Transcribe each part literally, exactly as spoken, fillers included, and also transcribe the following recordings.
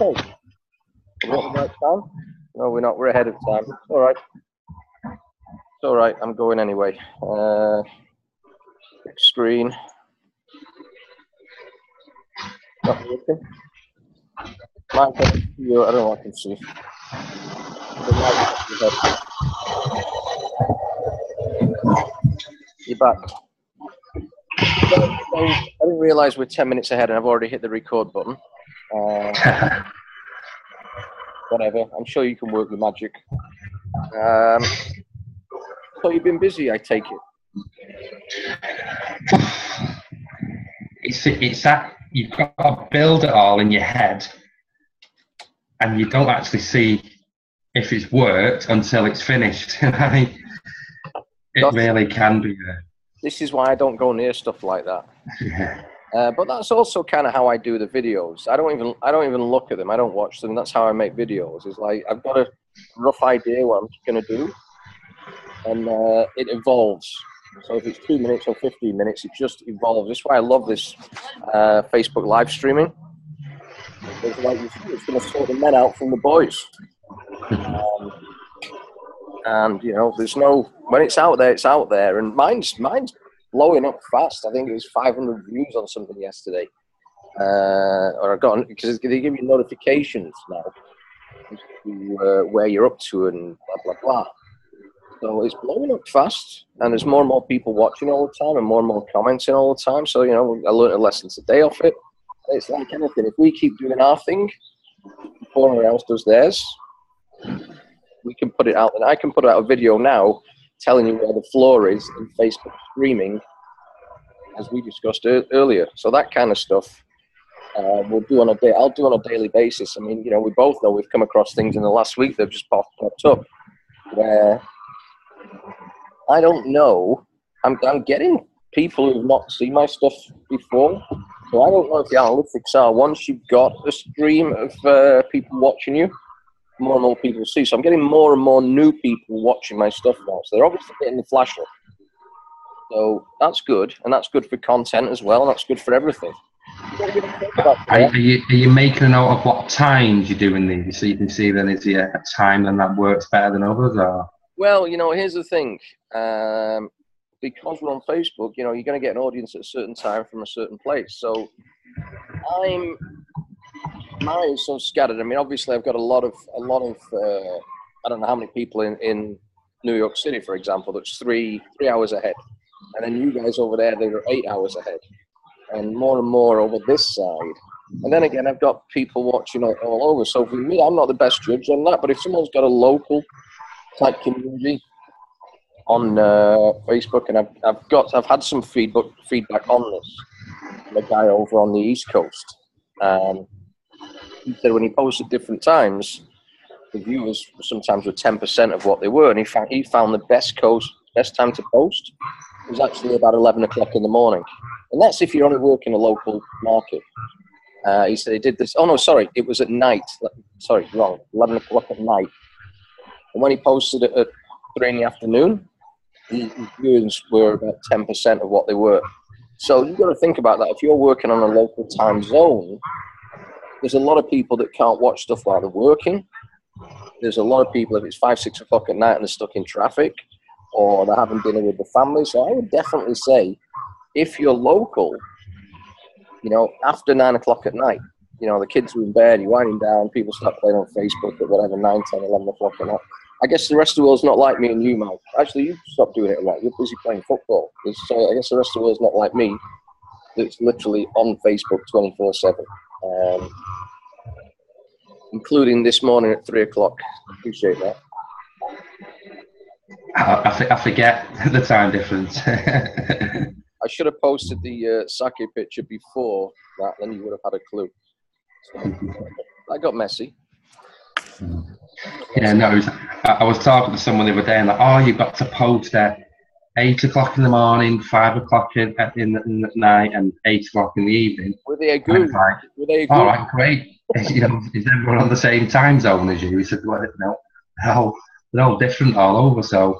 Okay. Right time? No, we're not. We're ahead of time. It's all right. It's all right. I'm going anyway. Uh, screen. Not working. Mike, I don't know what I can see. You're back. I didn't realise we're ten minutes ahead and I've already hit the record button. Uh, whatever. I'm sure you can work with magic. Um, so you've been busy, I take it. It's, it's that you've got to build it all in your head and you don't actually see if it's worked until it's finished. It that's, really can be there. This is why I don't go near stuff like that. Yeah. Uh, but that's also kind of how I do the videos. I don't even I don't even look at them. I don't watch them. That's how I make videos. It's like I've got a rough idea what I'm going to do, and uh, it evolves. So if it's two minutes or fifteen minutes, it just evolves. That's why I love this uh, Facebook live streaming. It's like you see, it's going to sort the men out from the boys. Um, and you know, there's no when it's out there, it's out there. And mine's mine's. blowing up fast. I think it was five hundred views on something yesterday. Uh, or I got, because they give you notifications now to, uh, where you're up to and blah, blah, blah. So it's blowing up fast, and there's more and more people watching all the time and more and more commenting all the time. So, you know, I learned a lesson today off it. It's like anything. If we keep doing our thing before anyone else does theirs, we can put it out. And I can put out a video now telling you where the floor is in Facebook streaming, as we discussed er earlier. So that kind of stuff uh, we'll do on a day. I'll do on a daily basis. I mean, you know, we both know we've come across things in the last week that have just popped, popped up where I don't know. I'm, I'm getting people who've not seen my stuff before, so I don't know if the analytics are. Once you've got a stream of uh, people watching you, more and more people see. So I'm getting more and more new people watching my stuff now. So they're obviously getting the flash up. So that's good. And that's good for content as well. And that's good for everything. Are you, are you making a note of what times you're doing these? So you can see then is there a time then that works better than others? Or? Well, you know, here's the thing. Um, because we're on Facebook, you know, you're going to get an audience at a certain time from a certain place. So I'm... mine is so scattered. I mean, obviously, I've got a lot of a lot of uh, I don't know how many people in, in New York City, for example. That's three three hours ahead, and then you guys over there, they're eight hours ahead, and more and more over this side. And then again, I've got people watching all, all over. So for me, I'm not the best judge on that. But if someone's got a local type community on uh, Facebook, and I've I've got I've had some feedback feedback on this from a guy over on the East Coast. Um, He said when he posted different times, the viewers sometimes were ten percent of what they were, and he found, he found the best, coast, best time to post was actually about eleven o'clock in the morning. And that's if you're only working a local market. Uh, he said he did this, oh no, sorry, it was at night. Sorry, wrong, eleven o'clock at night. And when he posted it at three in the afternoon, the viewers were about ten percent of what they were. So you've got to think about that. If you're working on a local time zone, there's a lot of people that can't watch stuff while they're working. There's a lot of people, if it's five, six o'clock at night and they're stuck in traffic or they're having dinner with the family. So I would definitely say if you're local, you know, after nine o'clock at night, you know, the kids are in bed, you're winding down, people start playing on Facebook at whatever, nine, ten, eleven o'clock at night. I guess the rest of the world's not like me and you, Mike. Actually, you stopped doing it a lot. You're busy playing football. So I guess the rest of the world's not like me. That's literally on Facebook twenty-four seven. Um, including this morning at three o'clock. Appreciate that. I, I forget the time difference. I should have posted the uh, sake picture before that, then you would have had a clue. So, I got messy. Yeah, no. It was, I, I was talking to someone the other day, and like, oh, you've got to post at eight o'clock in the morning, five o'clock in, in, in the night, and eight o'clock in the evening. Were they a good? Like, Were they a good? All right, great. You know, is everyone on the same time zone as you? He said, well, no, they're all, they're all different all over, so.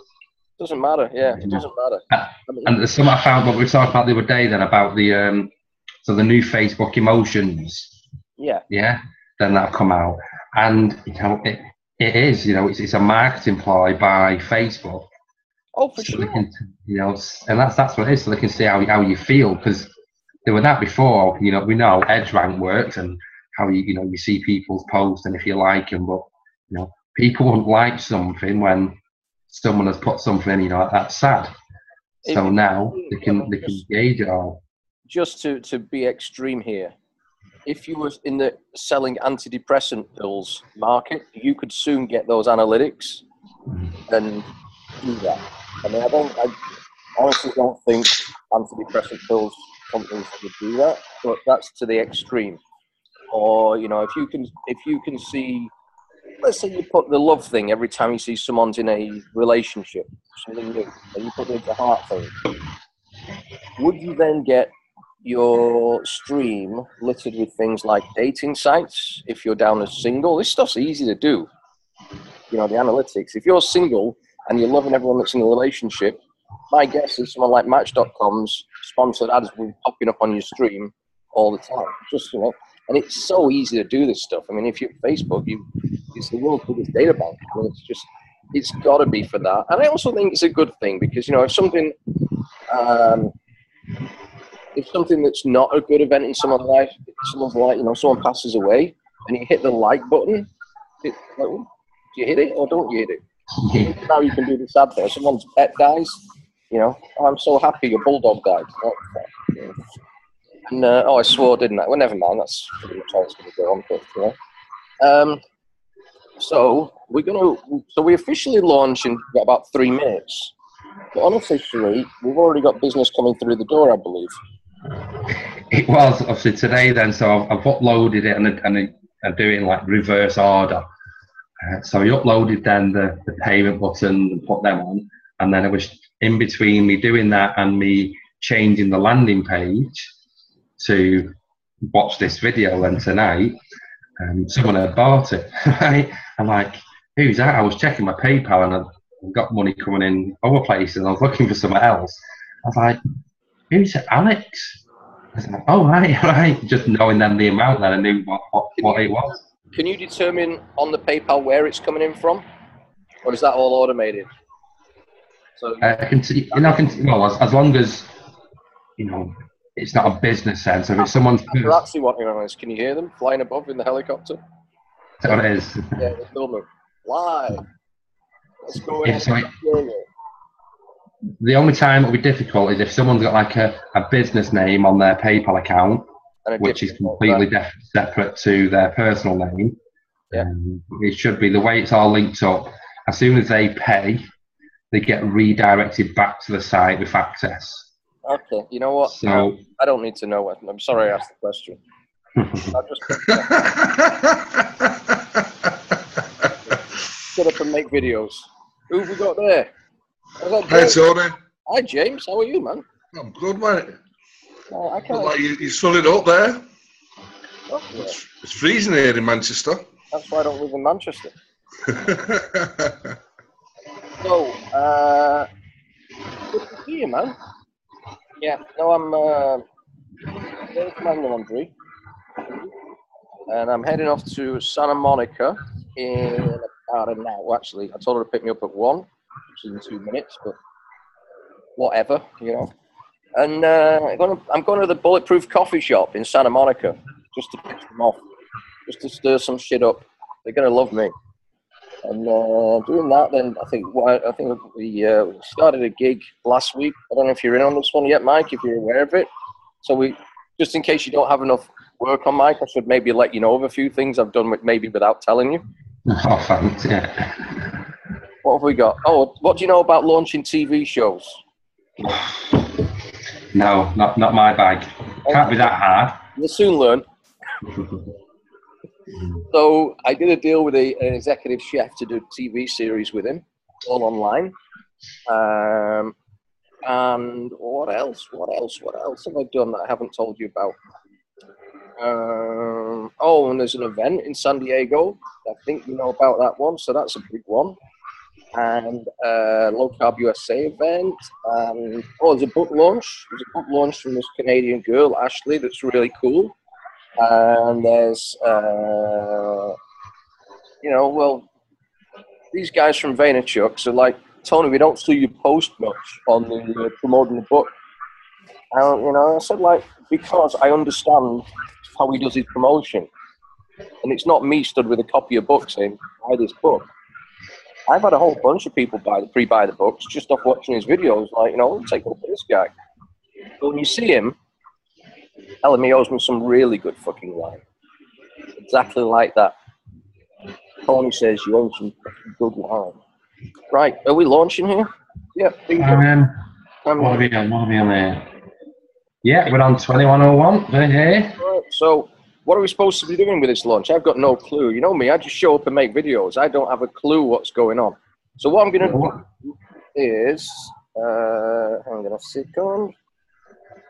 Doesn't matter, yeah, it doesn't matter. I mean, and there's something I found what we were talking about the other day then about the, um, so the new Facebook emotions. Yeah. Yeah. then that'll come out. And you know, it, it is, you know, it's, it's a marketing ploy by Facebook. Oh, for so sure. Can, you know, and that's that's what it is. So they can see how how you feel, because there were that before. You know, we know edge rank works and how you you know you see people's posts and if you like them, but you know, people won't like something when someone has put something, you know, that's sad. So if, now they can they can gauge it all. Just to to be extreme here, if you were in the selling antidepressant pills market, you could soon get those analytics and do that. I mean, I don't, I honestly don't think antidepressant pills companies would do that, but that's to the extreme. Or, you know, if you can, if you can see, let's say you put the love thing every time you see someone's in a relationship, something new, and you put it into heart thing, would you then get your stream littered with things like dating sites if you're down as single? This stuff's easy to do. You know, the analytics. If you're single and you're loving everyone that's in a relationship, my guess is someone like Match dot com's sponsored ads will be popping up on your stream all the time. Just, you know, and it's so easy to do this stuff. I mean, if you're Facebook, you, it's the world's biggest data bank. I mean, it's just, it's got to be for that. And I also think it's a good thing because, you know, if something, um, if something that's not a good event in someone's life, someone's like, you know, someone passes away and you hit the like button, it, like, do you hit it or don't you hit it? Now you can do this ad there. Someone's pet dies, you know, oh, I'm so happy your bulldog died. And, uh, oh, I swore, didn't I? Well, never mind. That's pretty much how it's going to go on. But, you know. Um, so we're going to, so we officially launch in about three minutes. But unofficially, we've already got business coming through the door, I believe. It was obviously today then, so I've, I've uploaded it and, and I do it in like reverse order. Uh, so I uploaded then the, the payment button and put them on, and then it was in between me doing that and me changing the landing page to watch this video. And tonight, um, someone had bought it. Right? I'm like, who's that? I was checking my PayPal and I've got money coming in other places and I was looking for somewhere else. I was like, who's it? Alex? I was like, oh, right, right. Just knowing then the amount that I knew what, what, what it was. Can you determine on the PayPal where it's coming in from, or is that all automated? So uh, I can see, you know, I can, well, as, as long as you know it's not a business sense. If it's someone's, they're actually wanting on this. Can you hear them flying above in the helicopter? That's what it is. Yeah, they film them live. Let's go. Yeah, so it, the only time it'll be difficult is if someone's got like a, a business name on their PayPal account, which is completely def separate to their personal name. Yeah. Um, it should be the way it's all linked up. As soon as they pay, they get redirected back to the site with access. Okay, you know what? So, I don't need to know what. I'm sorry I asked the question. I'll just sit up and make videos. Who have we got there? Hey, Tony. Hi, James. How are you, man? I'm good, mate. Oh, I can't. Like you, you sun it up there. Oh, yeah. it's, it's freezing here in Manchester. That's why I don't live in Manchester. So, uh, good to see you, man. Yeah, no, I'm uh, Commander Laundry, and I'm heading off to Santa Monica in about an hour. Actually, I told her to pick me up at one, which is in two minutes, but whatever, you know. And uh, I'm, going to, I'm going to the Bulletproof coffee shop in Santa Monica just to piss them off, just to stir some shit up. They're going to love me. And uh, doing that, then I think what I think we uh, started a gig last week. I don't know if you're in on this one yet, Mike. If you're aware of it, so we just in case you don't have enough work on Mike, I should maybe let you know of a few things I've done with maybe without telling you. Oh, thanks. Yeah. What have we got? Oh, what do you know about launching T V shows? No, not, not my bag. Can't be that hard. You'll soon learn. So I did a deal with a, an executive chef to do a T V series with him, all online. Um, and what else? What else? What else have I done that I haven't told you about? Um, oh, and there's an event in San Diego. I think you know about that one, so that's a big one. And uh, Low Carb U S A event. Um, oh, there's a book launch. There's a book launch from this Canadian girl, Ashley, that's really cool. And there's, uh, you know, well, these guys from Vaynerchuk, so like, Tony, we don't see you post much on the uh, promoting the book. And, you know, I said, like, because I understand how he does his promotion. And it's not me stood with a copy of books saying, buy this book. I've had a whole bunch of people buy the pre-buy the books just off watching his videos. Like, you know, let's take a look at this guy. But when you see him, L M E owes me some really good fucking line. Exactly like that. Tony says, you owe some fucking good line. Right, are we launching here? Yeah. Um, what are we on? What are we on there? Yeah, we're on twenty-one oh one. We're here. Right, so what are we supposed to be doing with this launch? I've got no clue. You know me, I just show up and make videos. I don't have a clue what's going on. So what I'm going to do is, uh, hang on a second.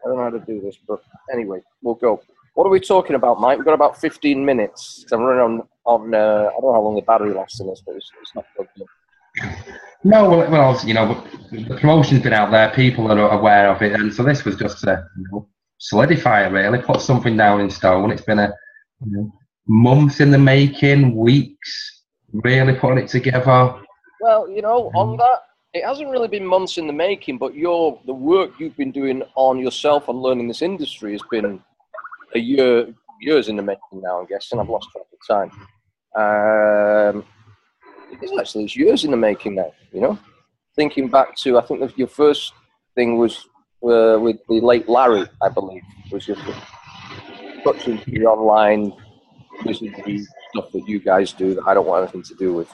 I don't know how to do this, but anyway, we'll go. What are we talking about, Mike? We've got about fifteen minutes. I'm running on, on uh, I don't know how long the battery lasts in this, but it's, it's not good. No, well, well, you know, the promotion's been out there. People are aware of it, and so this was just to, you know, solidify it, really, put something down in stone. It's been a, you know, months in the making, weeks, really putting it together. Well, you know, on that, it hasn't really been months in the making, but your the work you've been doing on yourself and learning this industry has been a year, years in the making now. I'm guessing I've lost track of time. Um, It's actually it's years in the making now, you know. Thinking back to, I think your first thing was uh, with the late Larry, I believe, was your touch into the online business stuff that you guys do that I don't want anything to do with.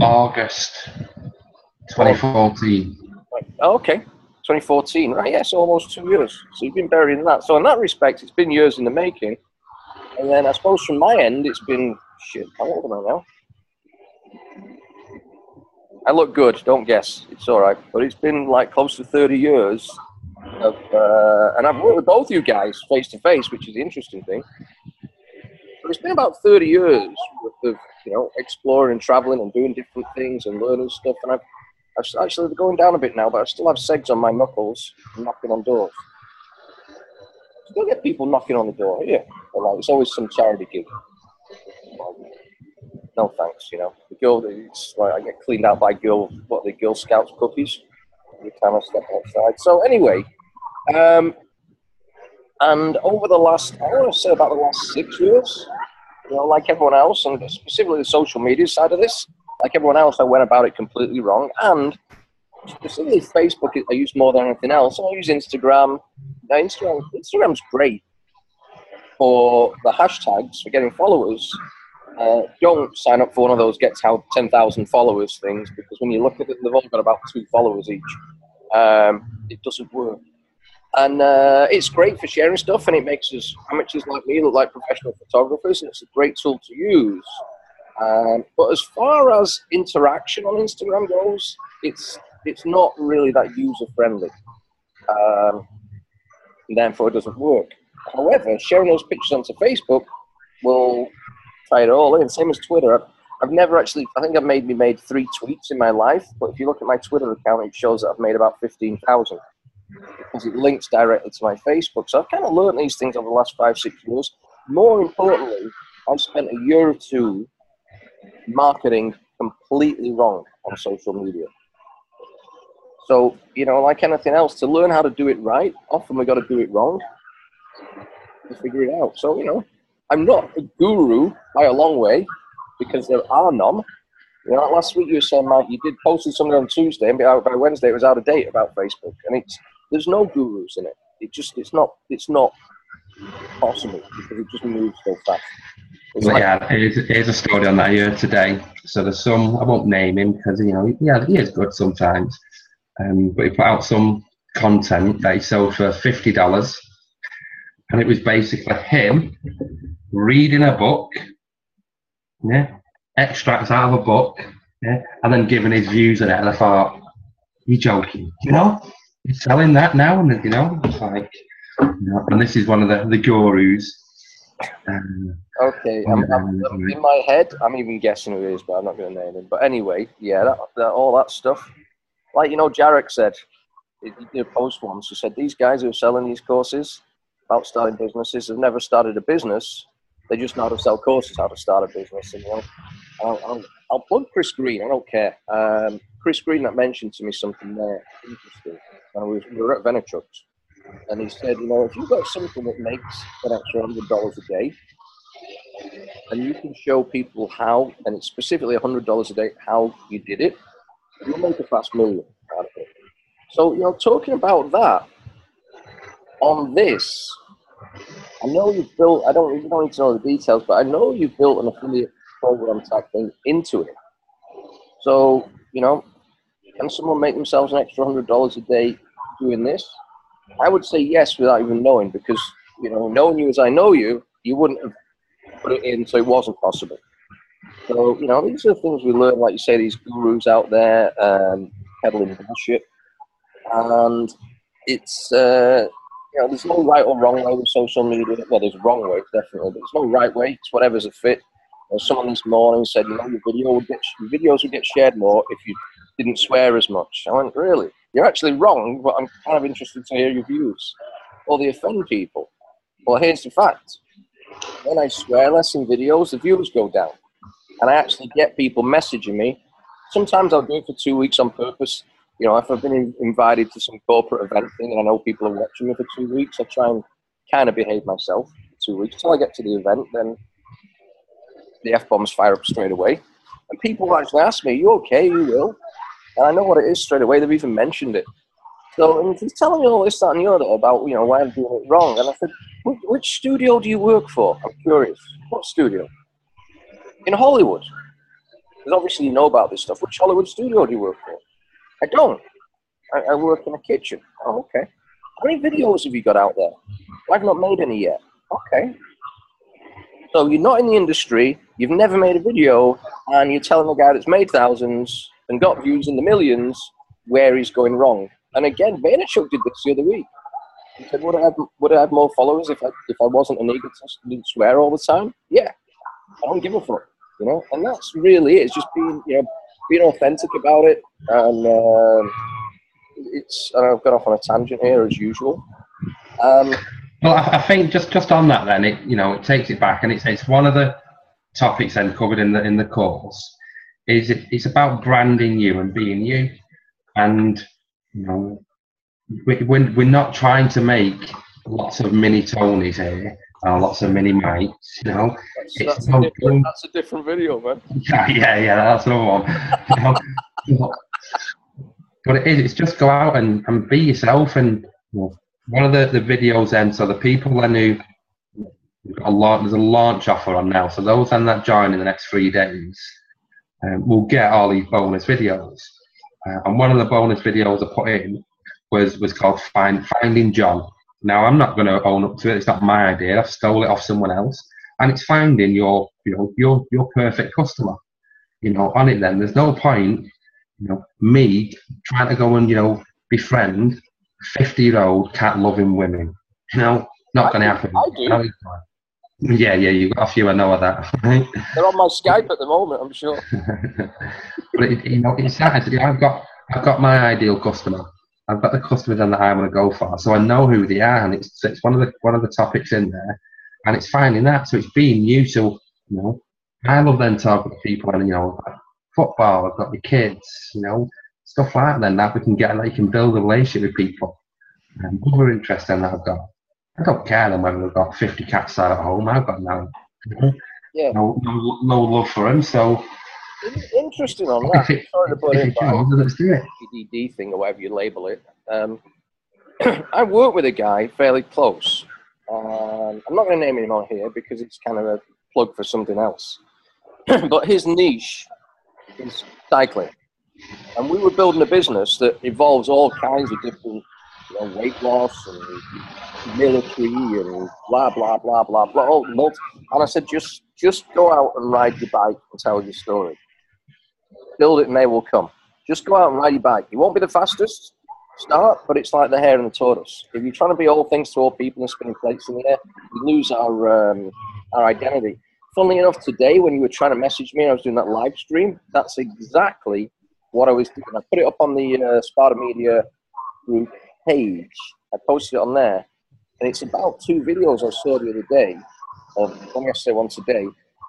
August twenty fourteen. Oh, okay, twenty fourteen. Right, yes, almost two years. So you've been buried in that. So in that respect, it's been years in the making. And then I suppose from my end, it's been shit. How old am I now? I look good, don't guess. It's all right. But it's been like close to thirty years. Of, uh, and I've worked with both you guys face to face, which is the interesting thing. But it's been about thirty years of, you know, exploring and traveling and doing different things and learning stuff. And I've, I've actually going down a bit now, but I still have segs on my knuckles and knocking on doors. Still get people knocking on the door, yeah. Like, it's always some charity gig. No thanks, you know. The girl, it's like I get cleaned out by girl, what the Girl Scouts cookies every time I step outside. So anyway, um, and over the last, I want to say about the last six years, you know, like everyone else, and specifically the social media side of this, like everyone else, I went about it completely wrong. And specifically Facebook, I use more than anything else. I use Instagram. Now, Instagram, Instagram's great for the hashtags, for getting followers. Uh, don't sign up for one of those gets how ten thousand followers things, because when you look at it, they've all got about two followers each. Um, it doesn't work. And uh, it's great for sharing stuff, and it makes us amateurs like me look like professional photographers, and it's a great tool to use. Um, but as far as interaction on Instagram goes, it's, it's not really that user-friendly. Um, and therefore, it doesn't work. However, sharing those pictures onto Facebook will... try it all in. Same as Twitter. I've, I've never actually, I think I've made, made three tweets in my life, but if you look at my Twitter account, it shows that I've made about fifteen thousand because it links directly to my Facebook. So I've kind of learned these things over the last five, six years. More importantly, I've spent a year or two marketing completely wrong on social media. So, you know, like anything else, to learn how to do it right, often we've got to do it wrong to figure it out. So, you know, I'm not a guru by a long way, because there are none. You know, last week you were saying, Mike, you did posted something on Tuesday, and by Wednesday it was out of date about Facebook. And it's there's no gurus in it. It just it's not it's not possible because it just moves so fast. Well, like, yeah, here's, here's a story on that I heard today. So there's some I won't name him because you know yeah he is good sometimes, um, but he put out some content that he sold for fifty dollars. And it was basically him reading a book, yeah, extracts out of a book, yeah, and then giving his views on it. And I thought, you're joking, you know? You're selling that now, and you know, it's like, you know, and this is one of the, the gurus. Um, okay, I'm, I'm, I'm in my head, I'm even guessing who it is, but I'm not going to name him. But anyway, yeah, that, that, all that stuff. Like, you know, Jarek said, he did a post once, he said, these guys who are selling these courses, about starting businesses have never started a business. They just know how to sell courses, how to start a business. And I'll, I'll, I'll, I'll plug Chris Green. I don't care. Um, Chris Green that mentioned to me something there interesting. And we, we were at Vaynerchuk's. And he said, you know, if you've got something that makes an extra one hundred dollars a day, and you can show people how, and it's specifically one hundred dollars a day, how you did it, you'll make a fast million out of it. So, you know, talking about that, on this, I know you've built, I don't even need to know the details, but I know you've built an affiliate program type thing into it. So, you know, can someone make themselves an extra one hundred dollars a day doing this? I would say yes without even knowing, because, you know, knowing you as I know you, you wouldn't have put it in, so it wasn't possible. So, you know, these are the things we learn, like you say, these gurus out there um, peddling bullshit. And it's, uh, you know, there's no right or wrong way with social media. Well, there's a wrong way, definitely, but there's no right way. It's whatever's a fit. And someone this morning said, you know, your, video would get, your videos would get shared more if you didn't swear as much. I went, really? You're actually wrong, but I'm kind of interested to hear your views. Or they offend people. Well, here's the fact. When I swear less in videos, the views go down. And I actually get people messaging me. Sometimes I'll do it for two weeks on purpose. You know, if I've been in, invited to some corporate event thing and I know people are watching me for two weeks, I try and kind of behave myself for two weeks. Until I get to the event, then the F-bombs fire up straight away. And people will actually ask me, are you okay? You will. And I know what it is straight away. They've even mentioned it. So and he's telling me all this, that, and the other about, you know, why I'm doing it wrong. And I said, which studio do you work for? I'm curious. What studio? In Hollywood. Because obviously you know about this stuff. Which Hollywood studio do you work for? I don't. I, I work in a kitchen. Oh, okay. How many videos have you got out there? Well, I've not made any yet. Okay. So you're not in the industry. You've never made a video. And you're telling the guy that's made thousands and got views in the millions where he's going wrong. And again, Vaynerchuk did this the other week. He said, would I have, would I have more followers if I, if I wasn't an egotist and didn't swear all the time? Yeah, I don't give a fuck, you know? And that's really it. It's just being, you know, being authentic about it. And um, it's, and I've got off on a tangent here as usual. Um, well, I, I think just, just on that then, it, you know, it takes it back and it's, it's one of the topics then covered in the, in the course. Is it, it's about branding you and being you, and you know, we, we're, we're not trying to make lots of mini Tonys here, or lots of mini Mikes. You know, that's, it's that's, no a different, that's a different video, man. Yeah, yeah, yeah, that's another one. You know, but it is, it's just go out and, and be yourself. And you know, one of the, the videos then, so the people then who got a lot, there's a launch offer on now, so those then that join in the next three days. Um, we'll get all these bonus videos, uh, and one of the bonus videos I put in was was called Find, Finding John. Now I'm not going to own up to it; it's not my idea. I've stole it off someone else, and it's finding your your your your perfect customer. You know, on it then. There's no point, you know, me trying to go and you know befriend fifty year old cat loving women. You know, not going to happen. I do. No, yeah, yeah, you've got a few, I know of that. Right? They're on my Skype at the moment, I'm sure. But it, you know, it's that. I've got, I've got my ideal customer. I've got the customer then that I want to go for, so I know who they are, and it's it's one of the one of the topics in there, and it's finding that. So it's being you. So you know, I love then talking to people, and you know, like football. I've got the kids, you know, stuff like that. Then that we can get, like, you can build a relationship with people, and other interest in that I've got. I don't care then whether we've got fifty cats out at home. I've got no, yeah. no, no, no love for them. So interesting on that. It, Sorry to put in, P D D thing or whatever you label it. Um, I work with a guy fairly close. Um, I'm not going to name him on here because it's kind of a plug for something else. But his niche is cycling, and we were building a business that involves all kinds of different. You know, weight loss and military and blah blah blah blah blah. Oh, and I said, just just go out and ride your bike and tell your story. Build it and they will come. Just go out and ride your bike. You won't be the fastest start, but it's like the hare and the tortoise. If you're trying to be all things to all people and spinning plates in the air, you lose our um, our identity. Funnily enough, today when you were trying to message me, and I was doing that live stream. That's exactly what I was doing. I put it up on the uh, Sparta Media group page. I posted it on there, And it's about two videos I saw the other day, or let me say one today.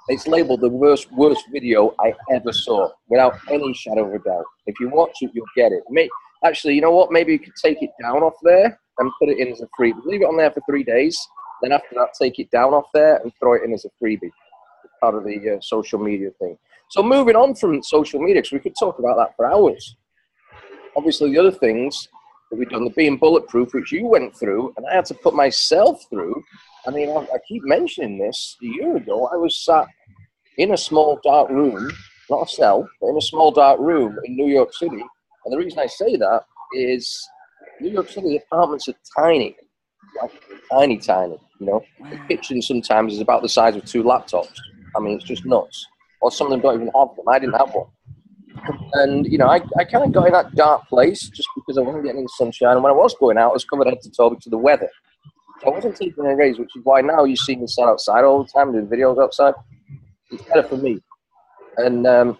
It's labeled the worst worst video I ever saw, without any shadow of a doubt. If you watch it, you'll get it. May, actually, you know what? Maybe you could take it down off there and put it in as a freebie. Leave it on there for three days. Then after that, take it down off there and throw it in as a freebie. Part of the uh, social media thing. So moving on from social media, because we could talk about that for hours. Obviously, the other things that we've done, the being bulletproof, which you went through, and I had to put myself through. I mean, I, I keep mentioning this. A year ago, I was sat in a small dark room, not a cell, but in a small dark room in New York City. And the reason I say that is New York City apartments are tiny, like tiny, tiny, you know. Wow. The kitchen sometimes is about the size of two laptops. I mean, it's just nuts. Or some of them don't even have them. I didn't have one. And, you know, I, I kind of got in that dark place just because I wasn't getting any sunshine. And when I was going out, I was covered head to toe to the weather. I wasn't taking any rays, which is why now you see me sat outside all the time, doing videos outside. It's better for me. And um,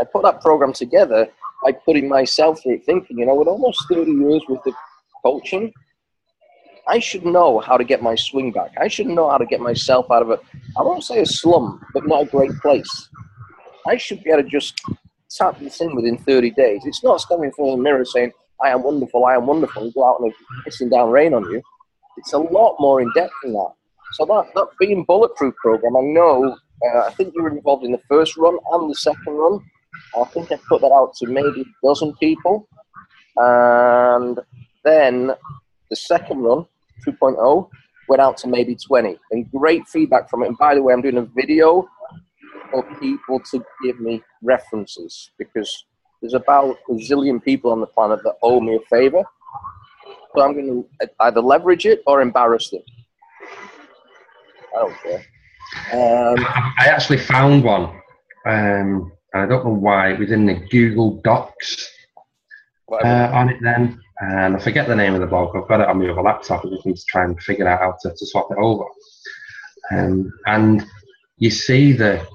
I put that program together by putting myself through it, thinking, you know, with almost thirty years worth of coaching, I should know how to get my swing back. I should know how to get myself out of a, I won't say a slum, but not a great place. I should be able to just tap this in within thirty days. It's not standing in front of the mirror saying, I am wonderful, I am wonderful, and go out and it's pissing down rain on you. It's a lot more in-depth than that. So that, that Being Bulletproof program, I know, uh, I think you were involved in the first run and the second run. I think I put that out to maybe a dozen people. And then the second run, two point oh, went out to maybe twenty. And great feedback from it. And by the way, I'm doing a video for people to give me references, because there's about a zillion people on the planet that owe me a favor. So I'm going to either leverage it or embarrass them. I don't care. Um, I actually found one. Um, I don't know why. It was in the Google Docs uh, on it then. And I forget the name of the blog. I've got it on my other laptop. I just need to try and figure out how to, to swap it over. Um, and you see the,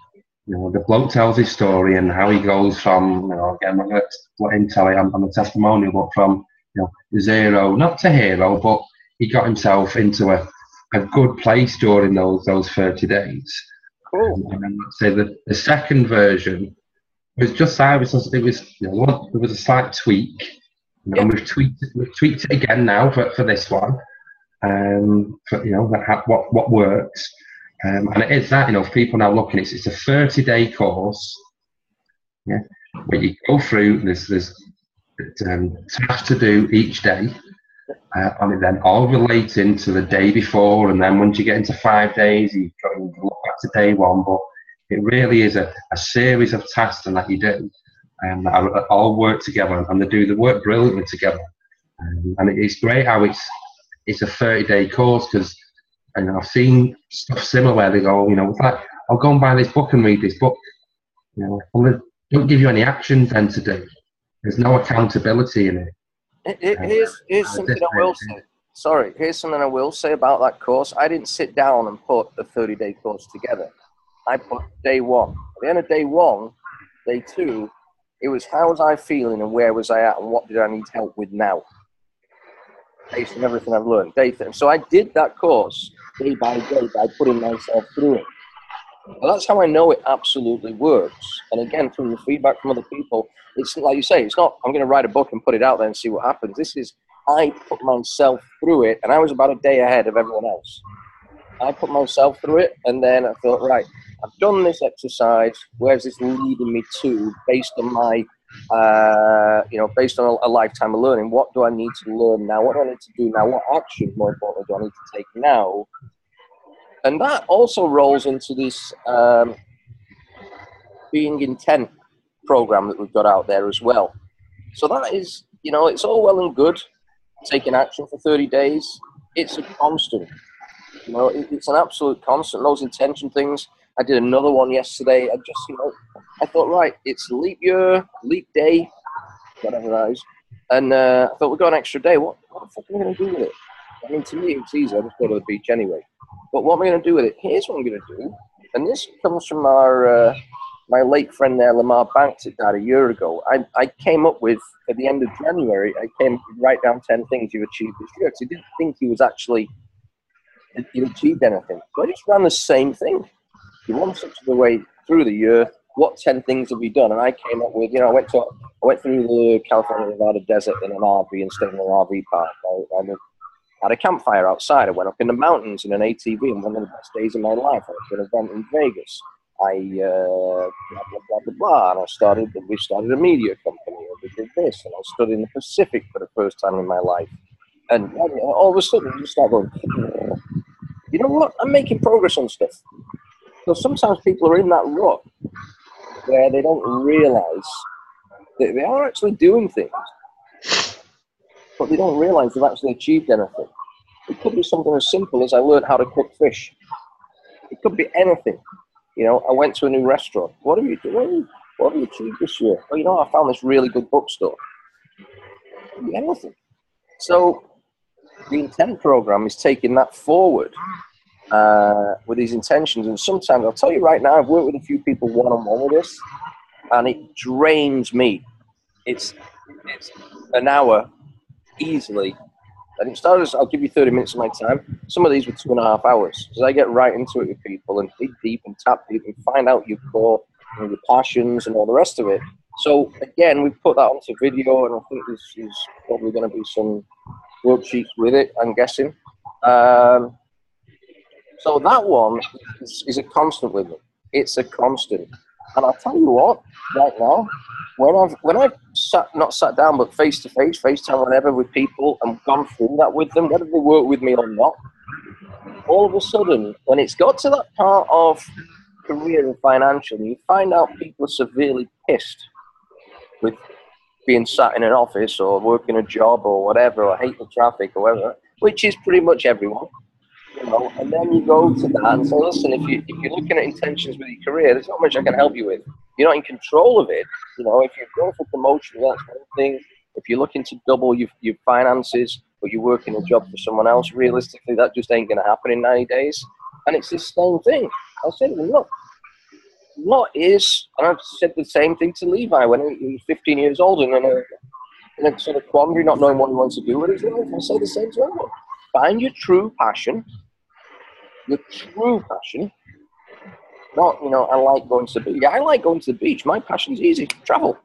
you know, the bloke tells his story and how he goes from, you know, again, I'm not going to let him tell it on the testimonial, but from, you know, zero, not to hero, but he got himself into a, a good place during those those thirty days. Cool. And then let's say the, the second version was just I was it was you know, there was a slight tweak. You know, yeah. And we've tweaked we've tweaked it again now for, for this one. Um, for, you know, that what what works. Um, and it is that, you know, people now looking, it's it's a thirty day course. Yeah, where you go through this this. Um, tasks to do each day, uh, and then all relating to the day before, and then once you get into five days, you've got to look back to day one. But it really is a, a series of tasks, and that you do, and that, are, that all work together, and they do the work brilliantly together. Um, and it, it's great how it's it's a thirty day course, because and I've seen stuff similar where they go, you know, it's like I'll go and buy this book and read this book. You know, well, they don't give you any actions then to do. There's no accountability in it. it, it here's here's something I will say. Sorry, here's something I will say about that course. I didn't sit down and put the thirty day course together. I put day one. At the end of day one, day two, it was how was I feeling and where was I at and what did I need help with now? Based on everything I've learned. Day three. So I did that course day by day by putting myself through it. Well, that's how I know it absolutely works. And again, from the feedback from other people, it's like you say, it's not, I'm going to write a book and put it out there and see what happens. This is, I put myself through it, and I was about a day ahead of everyone else. I put myself through it, and then I thought, right, I've done this exercise. Where's this leading me to based on my, uh, you know, based on a, a lifetime of learning? What do I need to learn now? What do I need to do now? What action, more importantly, do I need to take now? And that also rolls into this um, being intent program that we've got out there as well. So that is, you know, it's all well and good taking action for thirty days. It's a constant. You know, it, it's an absolute constant. Those intention things. I did another one yesterday. I just, you know, I thought, right, it's leap year, leap day, whatever that is. And uh, I thought, we've got an extra day. What, what the fuck am I going to do with it? I mean, to me, it's easy. I just go to the beach anyway. But what am I going to do with it? Here's what I'm going to do. And this comes from our uh, my late friend there, Lamar Banks, had died a year ago. I, I came up with, at the end of January, I came right down ten things you've achieved this year, because he didn't think he was actually, he achieved anything. So I just ran the same thing. He won such a way through the year, what ten things have we done? And I came up with, you know, I went to, I went through the California Nevada desert in an R V and stayed in an R V park. I, I had a campfire outside. I went up in the mountains in an A T V, and one of the best days of my life. I was at an event in Vegas. I uh, blah, blah, blah, blah, blah, and I started, we started a media company, and we did this, and I stood in the Pacific for the first time in my life. And all of a sudden, you start going, you know what, I'm making progress on stuff. So sometimes people are in that rut where they don't realize that they are actually doing things, but they don't realize they've actually achieved anything. It could be something as simple as I learned how to cook fish. It could be anything. You know, I went to a new restaurant. What have you done? What have you achieved this year? Well, you know, I found this really good bookstore. Anything. So the intent program is taking that forward uh, with these intentions. And sometimes, I'll tell you right now, I've worked with a few people one-on-one with this, and it drains me. It's, it's an hour easily. And it started, I'll give you thirty minutes of my time. Some of these were two and a half hours. So I get right into it with people and dig deep and tap deep and find out your core and your passions and all the rest of it. So again, we put that onto video, and I think this is probably going to be some worksheets with it, I'm guessing. Um, so that one is, is a constant with me. It's a constant. And I'll tell you what, right now, when I've, when I've sat, not sat down, but face-to-face, FaceTime, whatever, with people and gone through that with them, whether they work with me or not, all of a sudden, when it's got to that part of career and financial, you find out people are severely pissed with being sat in an office or working a job or whatever, or hate the traffic or whatever, which is pretty much everyone. You know, and then you go to that and say, listen, if, you, if you're looking at intentions with your career, there's not much I can help you with. You're not in control of it. You know, if you're going for promotion, that's one thing. If you're looking to double your, your finances, but you're working a job for someone else, realistically, that just ain't going to happen in ninety days. And it's the same thing. I said, look, what is, and I've said the same thing to Levi when he was fifteen years old and in a, in a sort of quandary, not knowing what he wants to do with his life. I say the same to everyone. Find your true passion. Your true passion, not, you know, I like going to the beach. Yeah, I like going to the beach. My passion's easy, travel.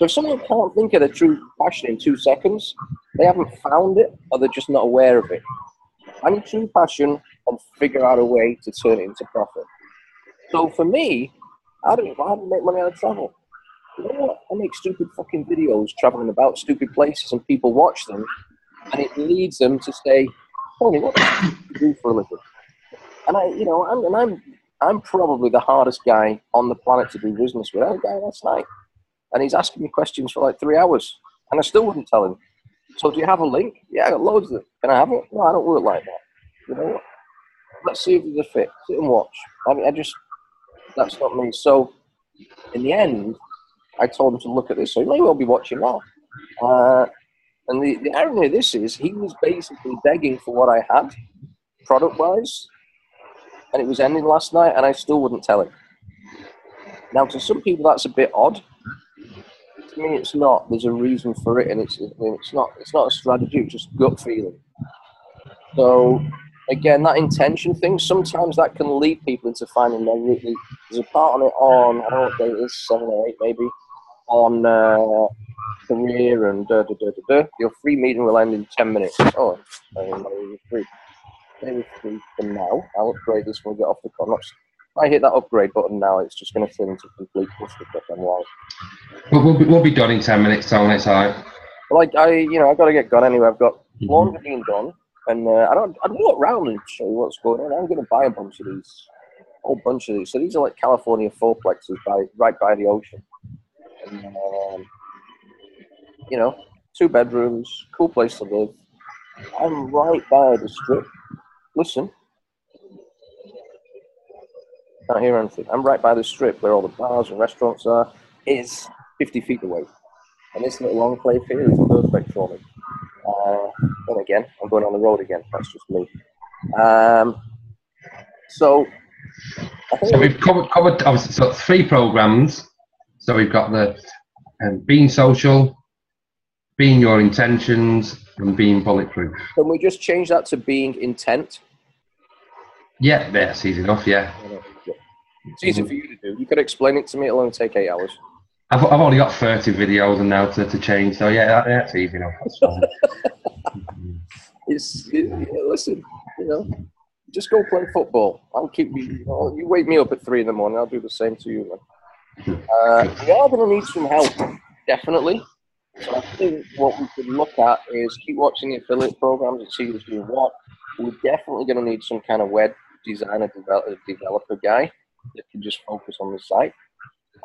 So if someone can't think of their true passion in two seconds, they haven't found it, or they're just not aware of it. Find your true passion and figure out a way to turn it into profit. So for me, I don't know how to make money out of travel. You know what? I make stupid fucking videos traveling about stupid places, and people watch them, and it leads them to say, Tony, what do you do for a living? And I, you know, I'm, and I'm, I'm probably the hardest guy on the planet to do business with. I had a guy last night, and he's asking me questions for like three hours, and I still wouldn't tell him. So, do you have a link? Yeah, I got loads of them. Can I have it? No, I don't work like that. You know what? Let's see if there's a fit. Sit and watch. I mean, I just, that's not me. So, in the end, I told him to look at this. So he may well be watching now. Uh, and the, the irony of this is, he was basically begging for what I had, product-wise. And it was ending last night, and I still wouldn't tell him. Now, to some people, that's a bit odd. To me, it's not. There's a reason for it, and it's it's not it's not a strategy. It's just gut feeling. So, again, that intention thing. Sometimes that can lead people into finding their route. There's a part on it on I don't know what it is, seven or eight maybe, on uh, career and da da da da da. Your free meeting will end in ten minutes. Oh, I'm free. Maybe three for now. I'll upgrade this when we get off the connoisseur. If I hit that upgrade button now, it's just going to turn into complete bullshit if I'm wrong. We'll, we'll, be, we'll be done in ten minutes, Tony. It's all right. Well, I, I, you know, I've got to get gone anyway. I've got laundry mm-hmm. being done, and uh, I don't, I'll walk around and show you what's going on. I'm going to buy a bunch of these, a whole bunch of these. So these are like California fourplexes by, right by the ocean. And, um, you know, two bedrooms, cool place to live. I'm right by the strip. Listen, I can't hear anything. I'm right by the strip where all the bars and restaurants are. It's fifty feet away. And this little enclave here is perfect for me. Uh, and again, I'm going on the road again. That's just me. Um, so So we've covered, covered obviously, so three programs. So we've got the um, being social, being your intentions, and being bulletproof. Can we just change that to being intent? Yeah, that's easy enough, yeah. It's easy for you to do. You could explain it to me. It'll only take eight hours. I've, I've only got thirty videos and now to, to change. So, yeah, that, that's easy enough. That's fine. It's, it, yeah, listen, you know, just go play football. I'll keep you, I'll, you wake me up at three in the morning. I'll do the same to you, man. Uh, we are going to need some help, definitely. So I think what we could look at is keep watching the affiliate programs and see who's doing what. We're definitely going to need some kind of web designer, developer, developer guy that can just focus on the site.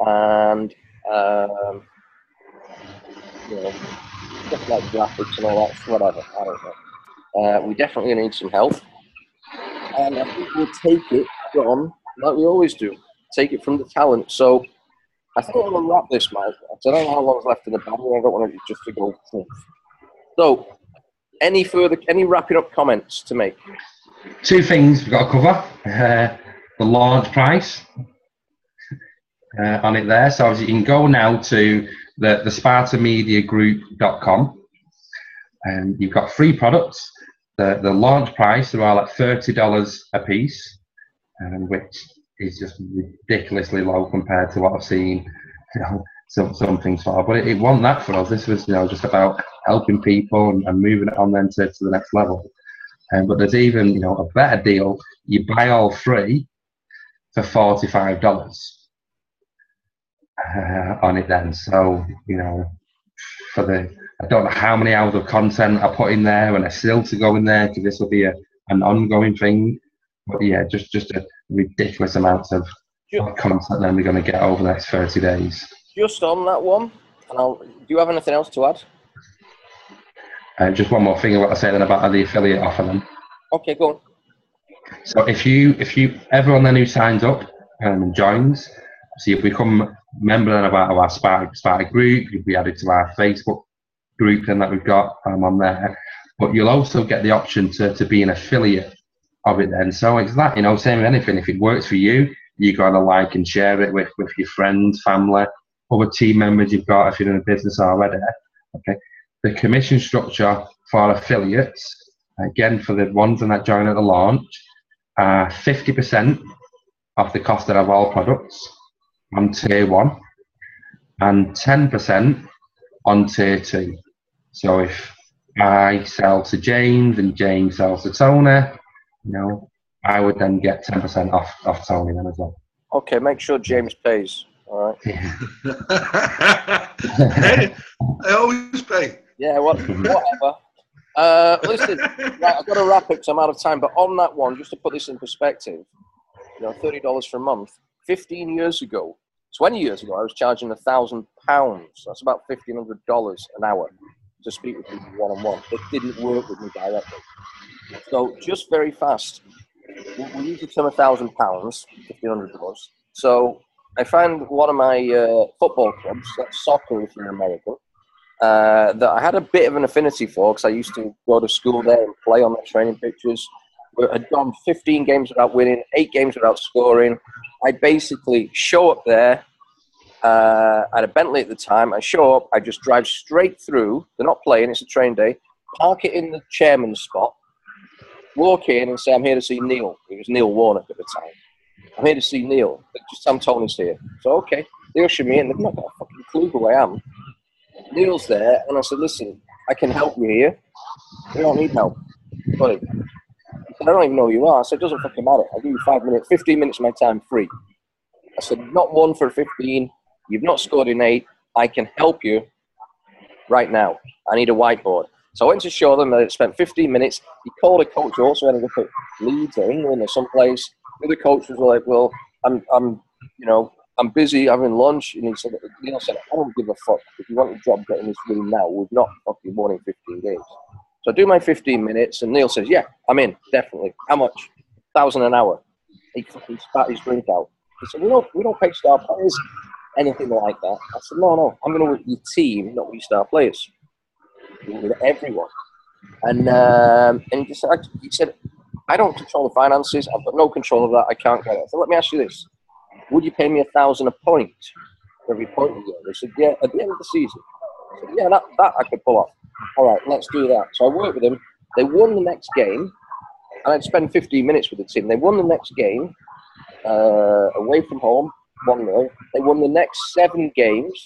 And, um, you know, stuff like graphics and all that, whatever, I don't know. Uh, we definitely need some help. And I think we'll take it from, like we always do, take it from the talent. So I think I'm going to wrap this, Mike. I don't know how long's left in the battery. I don't want to just to go. So, any further, any wrapping up comments to make? Two things we've got to cover. Uh, the launch price uh, on it there. So, obviously, you can go now to the, the sparta media group dot com and you've got free products. The, the launch price, they're all at thirty dollars a piece, um, which is just ridiculously low compared to what I've seen, you know, some, some things for. But it, it wasn't that for us. This was, you know, just about helping people and, and moving it on then to, to the next level. Um, but there's even, you know, a better deal. You buy all three for forty-five dollars uh, on it then. So, you know, for the... I don't know how many hours of content I put in there, and I still to go in there because this will be a, an ongoing thing. But yeah, just, just a ridiculous amount of just, content that we're going to get over the next thirty days. Just on that one, and I'll, do you have anything else to add? Uh, just one more thing I want to say then about the affiliate offer then. Okay, go on. So if you, if you, everyone then who signs up and joins, so you become a member then of our, of our Sparta, Sparta group, you'll be added to our Facebook group then that we've got um, on there, but you'll also get the option to, to be an affiliate of it then. So it's that, you know, same with anything. If it works for you, you got to like and share it with, with your friends, family, other team members you've got if you're in a business already. Okay, the commission structure for affiliates, again for the ones that join at the launch, are fifty percent of the cost of all products on tier one and ten percent on tier two. So if I sell to James and James sells to Tony, you know, I would then get ten percent off, off Tony then as well. Okay, make sure James pays, all right? Yeah. Hey, I always pay. Yeah, well, whatever. Uh, listen, right, I've got to wrap up because I'm out of time, but on that one, just to put this in perspective, you know, thirty dollars for a month, fifteen years ago, twenty years ago, I was charging one thousand pounds. That's about fifteen hundred dollars an hour to speak with people one-on-one. It didn't work with me directly. So just very fast, we need to turn one thousand pounds, fifteen hundred dollars. So I found one of my uh, football clubs, that's soccer if you're American, uh, that I had a bit of an affinity for because I used to go to school there and play on their training pitches. I'd gone fifteen games without winning, eight games without scoring. I basically show up there uh, at a Bentley at the time. I show up, I just drive straight through. They're not playing, it's a train day. Park it in the chairman's spot, walk in and say, I'm here to see Neil. It was Neil Warnock at the time. I'm here to see Neil. Just tell him Tony's here. So, okay, they usher me in. They've not got a fucking clue who I am. Neil's there, and I said, listen, I can help you here. We don't need help. Buddy. I don't even know who you are. I said, it doesn't fucking matter. I'll give you five minutes, fifteen minutes of my time free. I said, not one for fifteen. You've not scored in eight. I can help you right now. I need a whiteboard. So I went to show them that I spent fifteen minutes. He called a coach who also ended up at Leeds or England or someplace. The other coach was like, well, I'm, I'm, you know, I'm busy having lunch. And he said, you know, I said, I don't give a fuck. If you want your job, get in this room now. We've not fucking won in fifteen games. So I do my fifteen minutes, and Neil says, yeah, I'm in, definitely. How much? one thousand an hour. He fucking spat his drink out. He said, we don't, we don't pay star players, anything like that. I said, no, no, I'm going to work with your team, not with your star players. With everyone. And, um, and he, just, I, he said, I don't control the finances. I've got no control of that. I can't get it. So let me ask you this. Would you pay me a thousand a point for every point you get? They said, yeah, at the end of the season. I said, yeah, that, that I could pull off. All right, let's do that. So I worked with them. They won the next game, and I'd spend fifteen minutes with the team. They won the next game uh, away from home, one nil. They won the next seven games,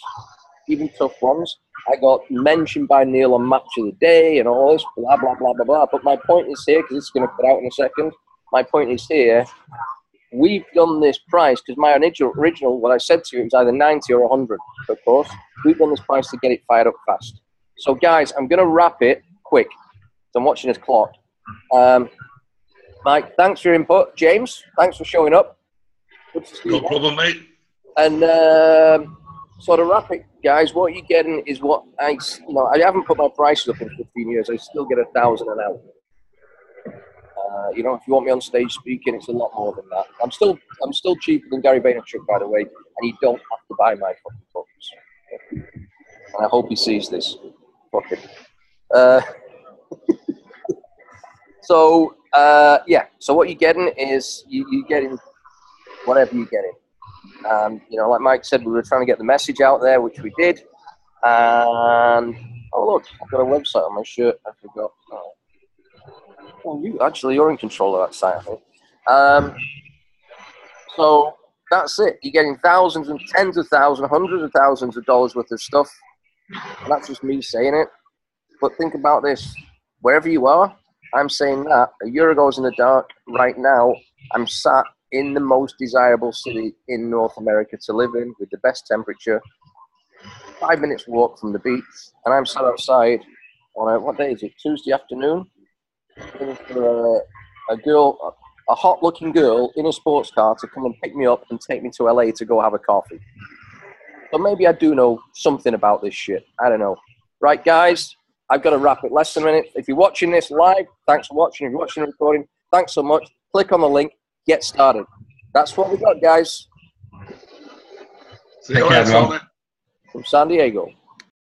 even tough ones. I got mentioned by Neil on Match of the Day and all this, blah, blah, blah, blah, blah. But my point is here, because it's going to cut out in a second, my point is here, we've done this price, because my original, what I said to you, it was either ninety or a hundred, of course. We've done this price to get it fired up fast. So, guys, I'm going to wrap it quick. I'm watching this clock. Um, Mike, thanks for your input. James, thanks for showing up. Good to see you. No problem, mate. And um, so to wrap it, guys, what you're getting is what I, you know, I haven't put my prices up in fifteen years. I still get a thousand an hour. Uh, you know, if you want me on stage speaking, it's a lot more than that. I'm still, I'm still cheaper than Gary Vaynerchuk, by the way, and you don't have to buy my fucking books. And I hope he sees this. Fucking. Uh, so, uh, yeah. So what you're getting is you, you're getting whatever you're getting. Um, you know, like Mike said, we were trying to get the message out there, which we did. And, oh, look, I've got a website on my shirt. I forgot. Oh. Well, you actually, you're in control of that site, I think. Um, so that's it. You're getting thousands and tens of thousands, hundreds of thousands of dollars worth of stuff. And that's just me saying it. But think about this. Wherever you are, I'm saying that. A year ago I was in the dark. Right now, I'm sat in the most desirable city in North America to live in, with the best temperature, five minutes walk from the beach, and I'm sat outside on a, what day is it, Tuesday afternoon, for a, a girl, a hot-looking girl in a sports car to come and pick me up and take me to L A to go have a coffee. But maybe I do know something about this shit. I don't know. Right, guys, I've got to wrap it less than a minute. If you're watching this live, thanks for watching. If you're watching the recording, thanks so much. Click on the link. Get started. That's what we got, guys. See you later. From San Diego.